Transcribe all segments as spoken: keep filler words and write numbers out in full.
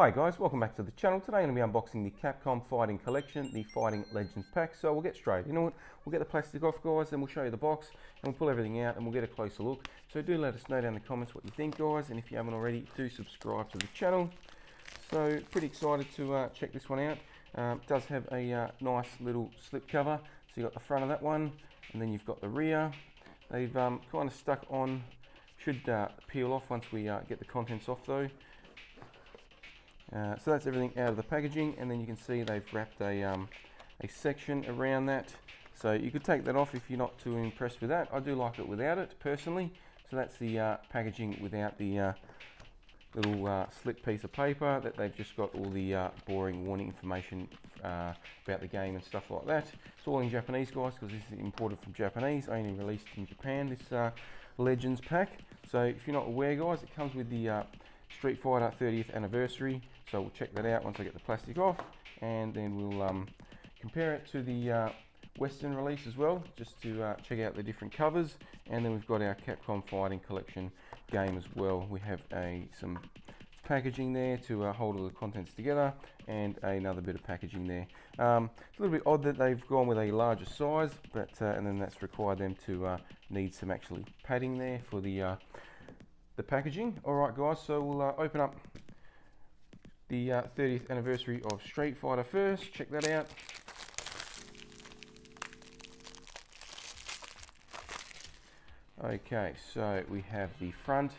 Hi guys, welcome back to the channel. Today I'm going to be unboxing the Capcom Fighting Collection, the Fighting Legends Pack. So we'll get straight into it. We'll get the plastic off, guys, then we'll show you the box, and we'll pull everything out, and we'll get a closer look. So do let us know down in the comments what you think, guys, and if you haven't already, do subscribe to the channel. So pretty excited to uh, check this one out. Um, it does have a uh, nice little slip cover. So you've got the front of that one, and then you've got the rear. They've um, kind of stuck on, should uh, peel off once we uh, get the contents off though. Uh, so that's everything out of the packaging, and then you can see they've wrapped a, um, a section around that, so you could take that off if you're not too impressed with that. I do like it without it personally. So that's the uh, packaging without the uh, little uh, slick piece of paper that they've just got all the uh, boring warning information uh, about the game and stuff like that. It's all in Japanese, guys, because this is imported from Japanese, only released in Japan, this uh, Legends pack. So if you're not aware, guys, it comes with the uh, Street Fighter thirtieth anniversary, so we'll check that out once I get the plastic off, and then we'll um, compare it to the uh, Western release as well, just to uh, check out the different covers. And then we've got our Capcom Fighting Collection game as well. We have a some packaging there to uh, hold all the contents together, and another bit of packaging there. Um, it's a little bit odd that they've gone with a larger size, but uh, and then that's required them to uh, need some actually padding there for the uh, the packaging. Alright guys, so we'll uh, open up the uh, thirtieth anniversary of Street Fighter first, check that out. Okay, so we have the front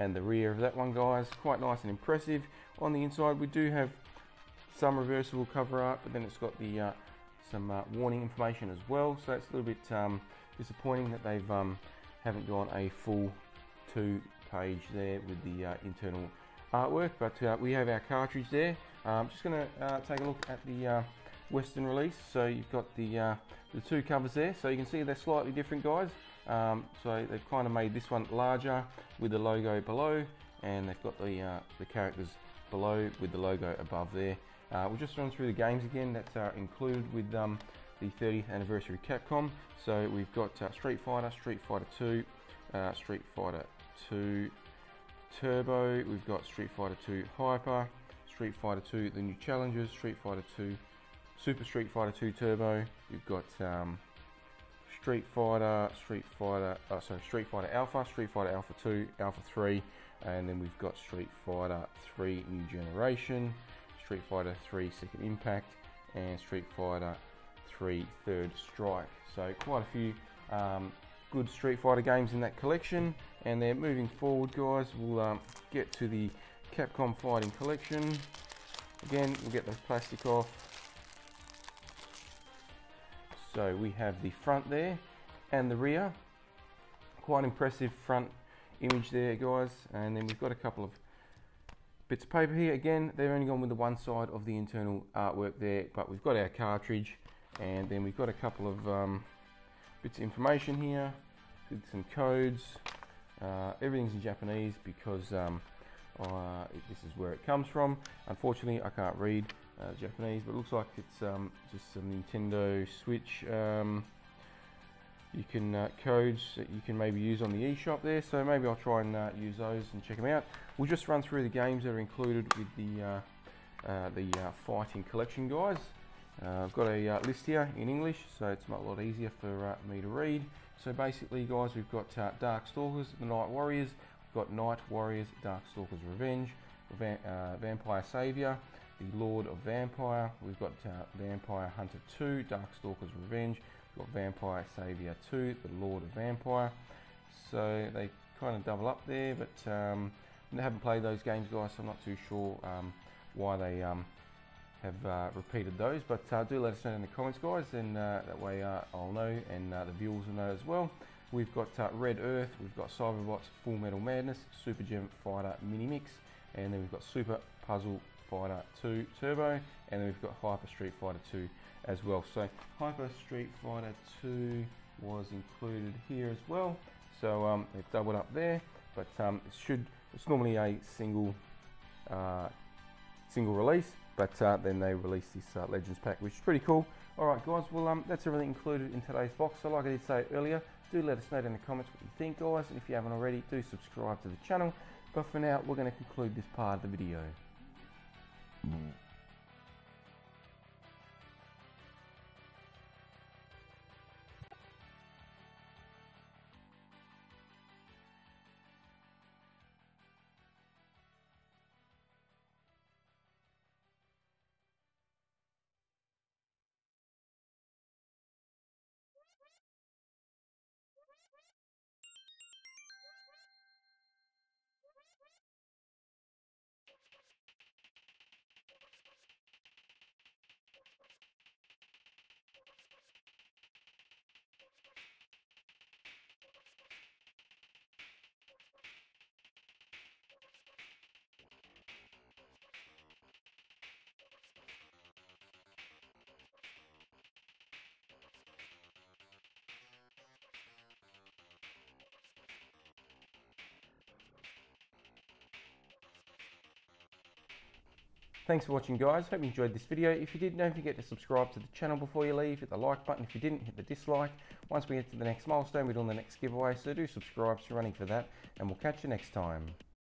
and the rear of that one, guys, quite nice and impressive. On the inside we do have some reversible cover art, but then it's got the uh, some uh, warning information as well, so it's a little bit um, disappointing that they've um, haven't gone a full two page there with the uh, internal artwork, but uh, we have our cartridge there. I'm um, just going to uh, take a look at the uh, Western release. So you've got the uh, the two covers there, so you can see they're slightly different, guys. Um, so they've kind of made this one larger with the logo below, and they've got the uh, the characters below with the logo above there. Uh, we'll just run through the games again that are included with um, the thirtieth anniversary Capcom. So we've got uh, Street Fighter, Street Fighter two, uh, Street Fighter two Turbo, we've got Street Fighter two Hyper, Street Fighter two The New Challengers, Street Fighter two Super Street Fighter two Turbo, we've got um, Street Fighter, Street Fighter, uh, sorry, Street Fighter Alpha, Street Fighter Alpha two, Alpha three, and then we've got Street Fighter three New Generation, Street Fighter three Second Impact, and Street Fighter three Third Strike. So quite a few um, good Street Fighter games in that collection, and they're moving forward, guys. We'll um, get to the Capcom Fighting Collection. Again, we'll get the plastic off. So we have the front there and the rear. Quite impressive front image there, guys. And then we've got a couple of bits of paper here. Again, they've only gone with the one side of the internal artwork there, but we've got our cartridge, and then we've got a couple of um, bits of information here with some codes. Uh, everything's in Japanese because um, uh, this is where it comes from. Unfortunately, I can't read uh, Japanese, but it looks like it's um, just some Nintendo Switch. Um, you can uh, codes that you can maybe use on the eShop there, so maybe I'll try and uh, use those and check them out. We'll just run through the games that are included with the uh, uh, the uh, Fighting Collection, guys. Uh, I've got a uh, list here in English, so it's a lot easier for uh, me to read. So basically, guys, we've got uh, Darkstalkers, the Night Warriors. We've got Night Warriors, Darkstalkers Revenge, Va uh, Vampire Savior, the Lord of Vampire. We've got uh, Vampire Hunter two, Darkstalkers Revenge. We've got Vampire Savior two, the Lord of Vampire. So they kind of double up there, but um, I haven't played those games, guys, so I'm not too sure um, why they... Um, have uh, repeated those, but uh, do let us know in the comments, guys, and uh, that way uh, I'll know, and uh, the viewers will know as well. We've got uh, Red Earth, we've got Cyberbots, Full Metal Madness, Super Gem Fighter Mini Mix, and then we've got Super Puzzle Fighter two Turbo, and then we've got Hyper Street Fighter two as well. So Hyper Street Fighter two was included here as well, so um, they've doubled up there, but um, it should, it's normally a single uh, single release, but uh, then they released this uh, Legends pack, which is pretty cool. Alright guys, well um, that's everything included in today's box. So like I did say earlier, do let us know in the comments what you think, guys, and if you haven't already, do subscribe to the channel. But for now, we're going to conclude this part of the video. Thanks for watching, guys. Hope you enjoyed this video. If you did, don't forget to subscribe to the channel before you leave. Hit the like button. If you didn't, hit the dislike. Once we get to the next milestone, we're doing the next giveaway, so do subscribe. So running for that, and we'll catch you next time.